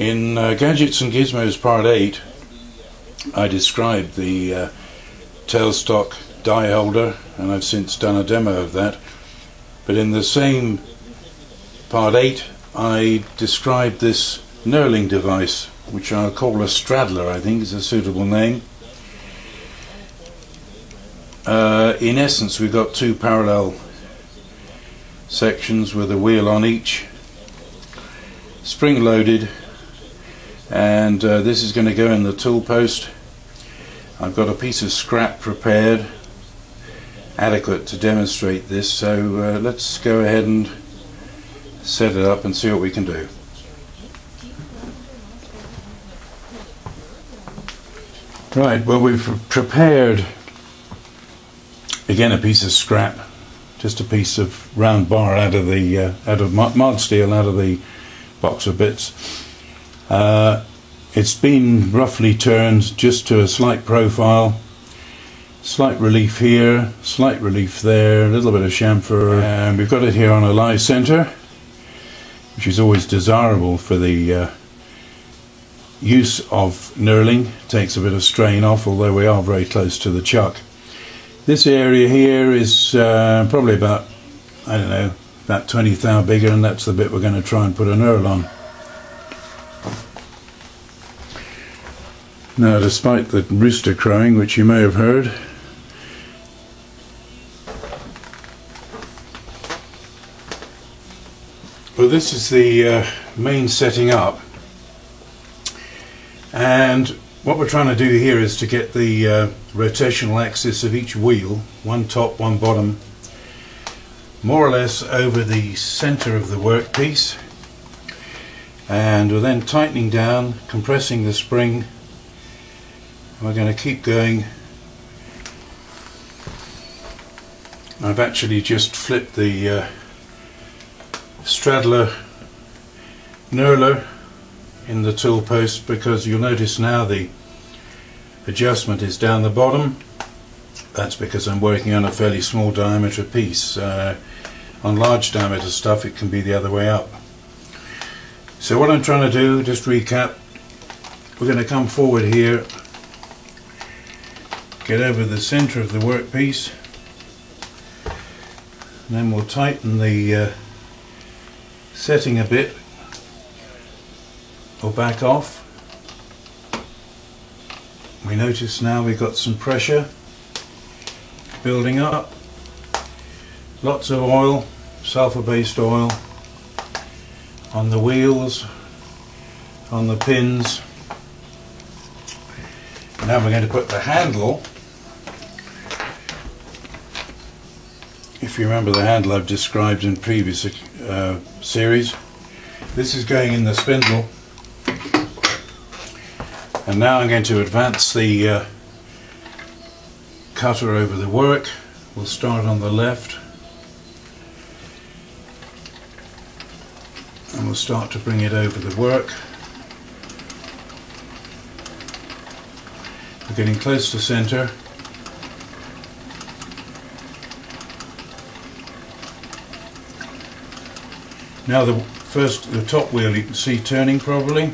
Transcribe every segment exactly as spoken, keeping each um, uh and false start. In uh, Gadgets and Gizmos Part eight, I described the uh, tailstock die holder, and I've since done a demo of that. But in the same Part eight, I described this knurling device, which I'll call a straddler, I think is a suitable name. Uh, in essence, we've got two parallel sections with a wheel on each, spring loaded, and uh, this is going to go in the tool post. I've got a piece of scrap prepared adequate to demonstrate this, so uh, let's go ahead and set it up and see what we can do. Right, well, we've prepared again a piece of scrap, just a piece of round bar out of the uh, out of mod steel out of the box of bits. Uh, it's been roughly turned just to a slight profile, slight relief here, slight relief there, a little bit of chamfer, and we've got it here on a live center, which is always desirable for the uh, use of knurling. Takes a bit of strain off, although we are very close to the chuck. This area here is uh, probably about, I don't know, about twenty thou bigger, and that's the bit we're going to try and put a knurl on. Now, despite the rooster crowing, which you may have heard, well, this is the uh, main setting up, and what we're trying to do here is to get the uh, rotational axis of each wheel, one top, one bottom, more or less over the center of the workpiece, and we're then tightening down, compressing the spring. We're going to keep going. I've actually just flipped the uh, straddler knurler in the tool post, because you'll notice now the adjustment is down the bottom. That's because I'm working on a fairly small diameter piece. Uh, on large diameter stuff it can be the other way up. So what I'm trying to do, just recap, we're going to come forward here, get over the center of the workpiece, and then we'll tighten the uh, setting a bit, or back off. We notice now we've got some pressure building up, lots of oil, sulfur-based oil on the wheels, on the pins. Now we're going to put the handle. If you remember the handle I've described in previous uh, series, this is going in the spindle, and now I'm going to advance the uh, cutter over the work. We'll start on the left, and we'll start to bring it over the work. We're getting close to center. Now the first, the top wheel you can see turning properly.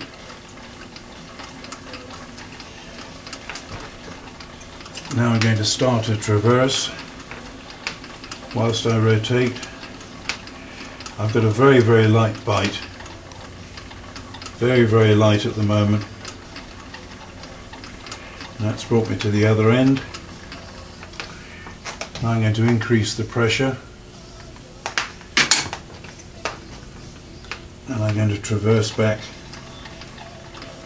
Now I'm going to start a traverse whilst I rotate. I've got a very, very light bite. Very, very light at the moment. And that's brought me to the other end. Now I'm going to increase the pressure. And I'm going to traverse back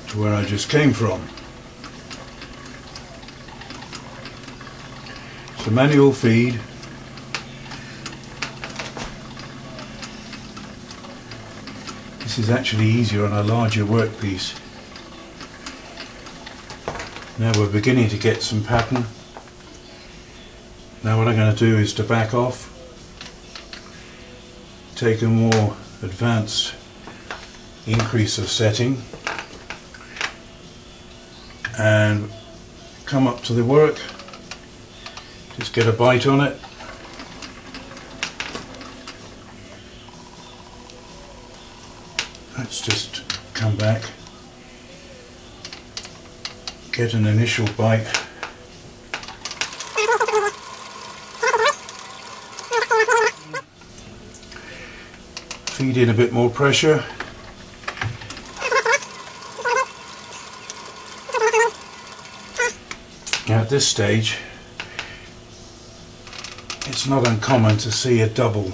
to where I just came from. So manual feed, this is actually easier on a larger workpiece. Now we're beginning to get some pattern. Now what I'm going to do is to back off, take a more advanced increase of setting, and come up to the work. Just get a bite on it. Let's just come back. get an initial bite. Feed in a bit more pressure. Now at this stage it's not uncommon to see a double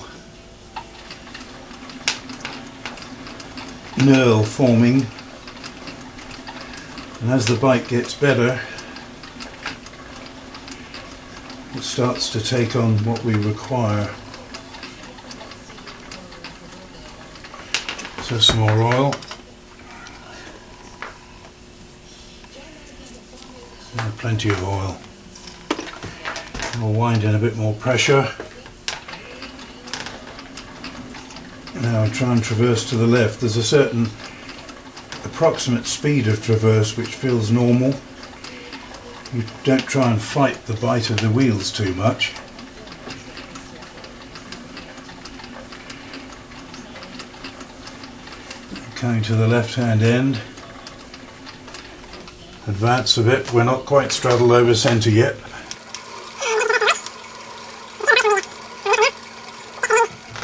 knurl forming, and as the bite gets better it starts to take on what we require. So some more oil, and plenty of oil. We'll wind in a bit more pressure. Now I'll try and traverse to the left. There's a certain approximate speed of traverse which feels normal. You don't try and fight the bite of the wheels too much. Coming to the left hand end, advance a bit, we're not quite straddled over centre yet.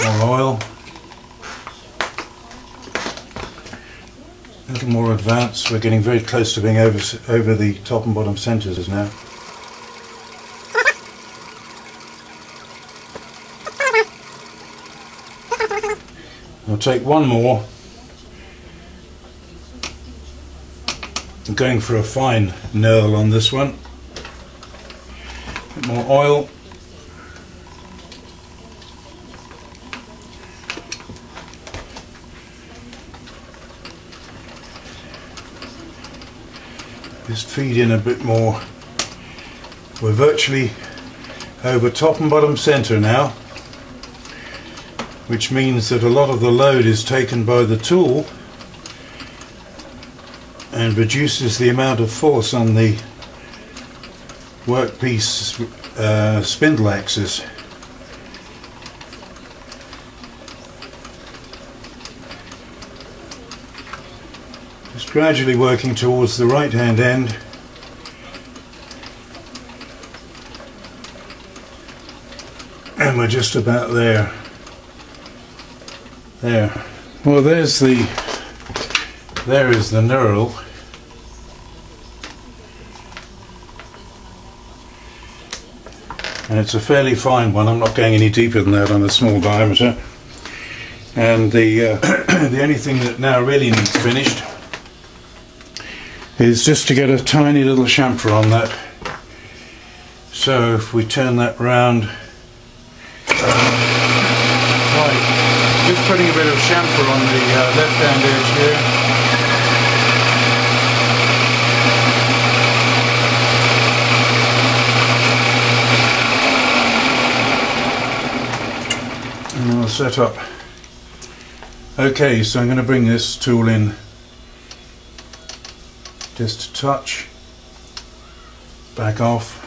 More oil, a little more advance, we're getting very close to being over, over the top and bottom centres now. I'll take one more. I'm going for a fine knurl on this one. A bit more oil. Just feed in a bit more. We're virtually over top and bottom centre now, which means that a lot of the load is taken by the tool and reduces the amount of force on the workpiece uh, spindle axis. Just gradually working towards the right hand end. And we're just about there. There. Well, there's the there is the knurl. And it's a fairly fine one. I'm not going any deeper than that on a small diameter. And the uh, the only thing that now really needs finished is just to get a tiny little chamfer on that. So if we turn that round, right, just putting a bit of chamfer on the uh, left hand edge here. Set up. Okay, so I'm going to bring this tool in just a touch, back off.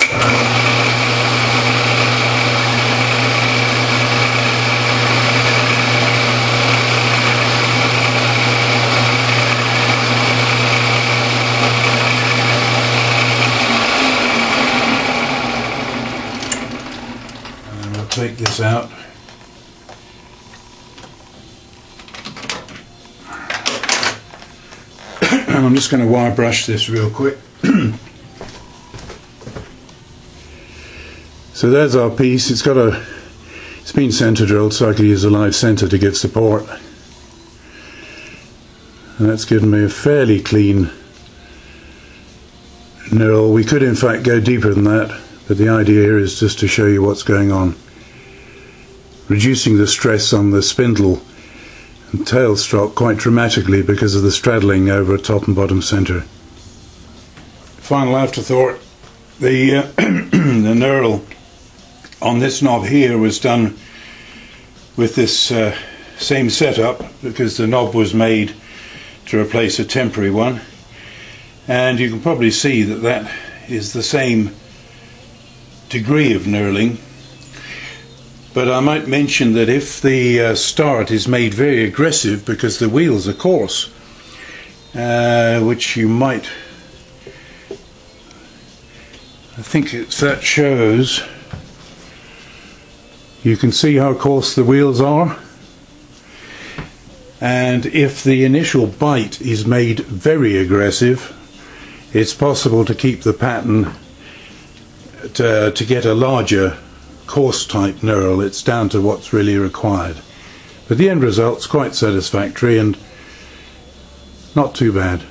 And we'll take this out. I'm just going to wire brush this real quick. So there's our piece. It's got a, it's been centre drilled, so I could use a live centre to get support. And that's given me a fairly clean knurl. We could in fact go deeper than that, but the idea here is just to show you what's going on. Reducing the stress on the spindle and tailstock quite dramatically because of the straddling over top and bottom centre. Final afterthought, the, uh, the knurl on this knob here was done with this uh, same setup because the knob was made to replace a temporary one, and you can probably see that that is the same degree of knurling. But I might mention that if the uh, start is made very aggressive because the wheels are coarse, uh, which you might I think it's that shows. You can see how coarse the wheels are, and if the initial bite is made very aggressive, it's possible to keep the pattern to, to get a larger coarse type knurl. It's down to what's really required, but the end result's quite satisfactory and not too bad.